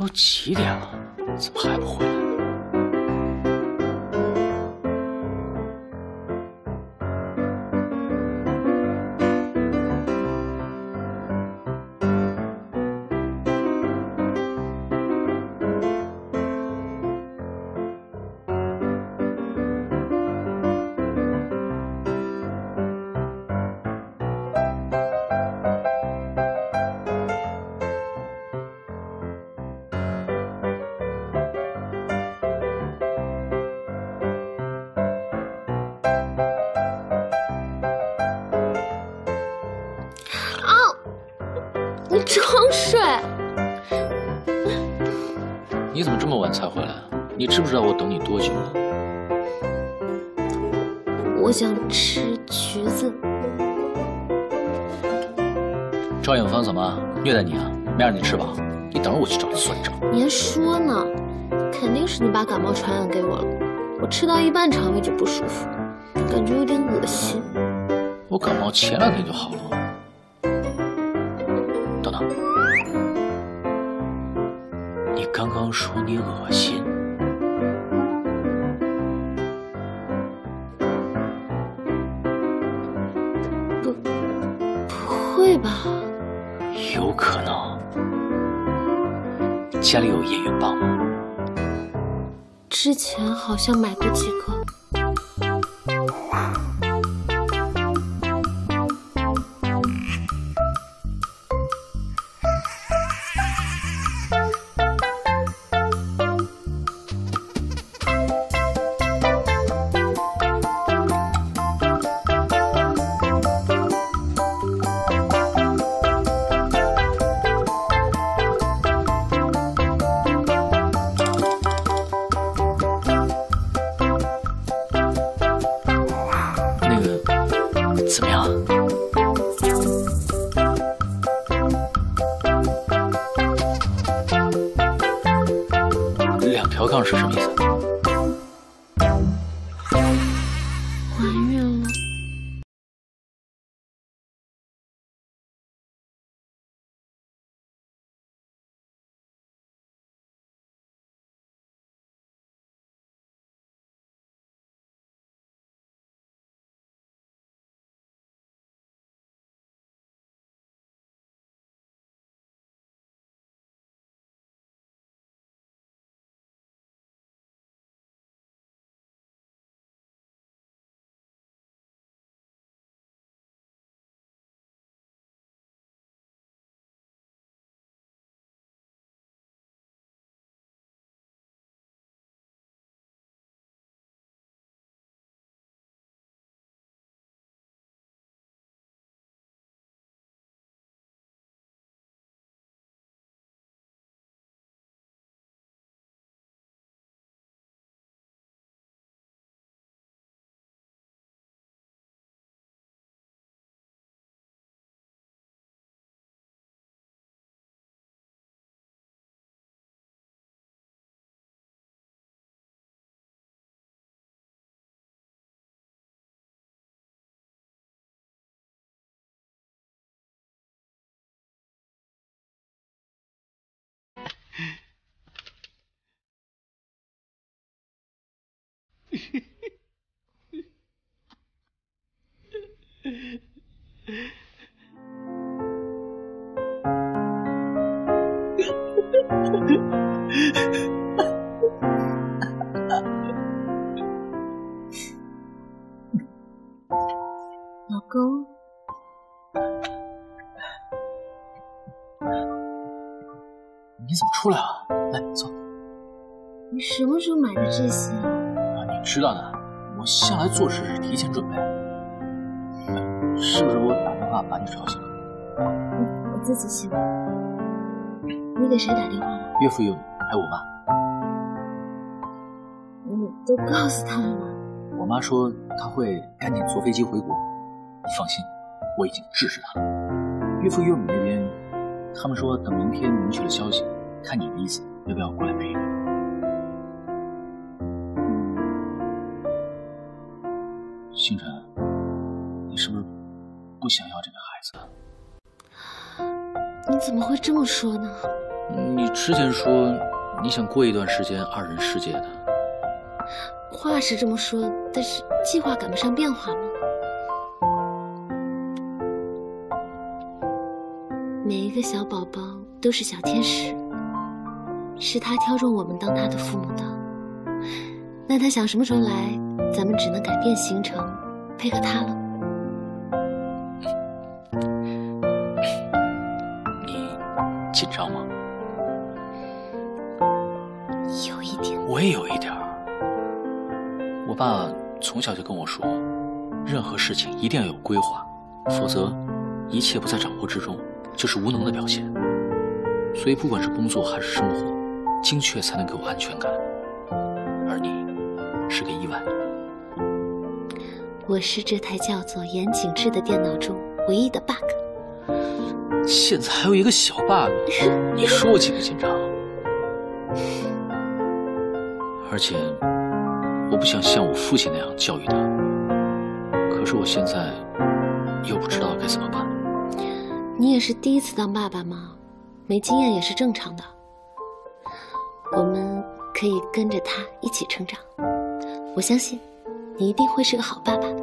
都几点了，怎么还不回来？你怎么这么晚才回来？你知不知道我等你多久了？我想吃橘子。赵永芳怎么虐待你啊？没让你吃饱？你等会我去找你算账。您说呢？肯定是你把感冒传染给我了。我吃到一半肠胃就不舒服，感觉有点恶心。我感冒前两天就好了。 刚刚说你恶心，不会吧？有可能。家里有夜云棒吗？之前好像买过几个。老公，你怎么出来了？来，坐。你什么时候买的这些？啊，你知道的。 我向来做事是提前准备，是不是我打电话把你吵醒了？我自己醒了。你给谁打电话了？岳父岳母还有我妈。你都告诉他们了？我妈说她会赶紧坐飞机回国。你放心，我已经制止她了。岳父岳母那边，他们说等明天明确的消息，看你的意思，要不要过来陪你？ 星辰，你是不是不想要这个孩子？你怎么会这么说呢？你之前说你想过一段时间二人世界的，话是这么说，但是计划赶不上变化吗？每一个小宝宝都是小天使，是他挑中我们当他的父母的。那他想什么时候来，咱们只能改变行程，配合他了。 紧张吗？有一点，我也有一点。我爸从小就跟我说，任何事情一定要有规划，否则一切不在掌握之中，就是无能的表现。所以，不管是工作还是生活，精确才能给我安全感。而你是个意外。我是这台叫做严谨制的电脑中唯一的 bug。 现在还有一个小 bug， 你说我紧不紧张？而且我不想像我父亲那样教育他，可是我现在又不知道该怎么办。你也是第一次当爸爸吗？没经验也是正常的。我们可以跟着他一起成长，我相信你一定会是个好爸爸的。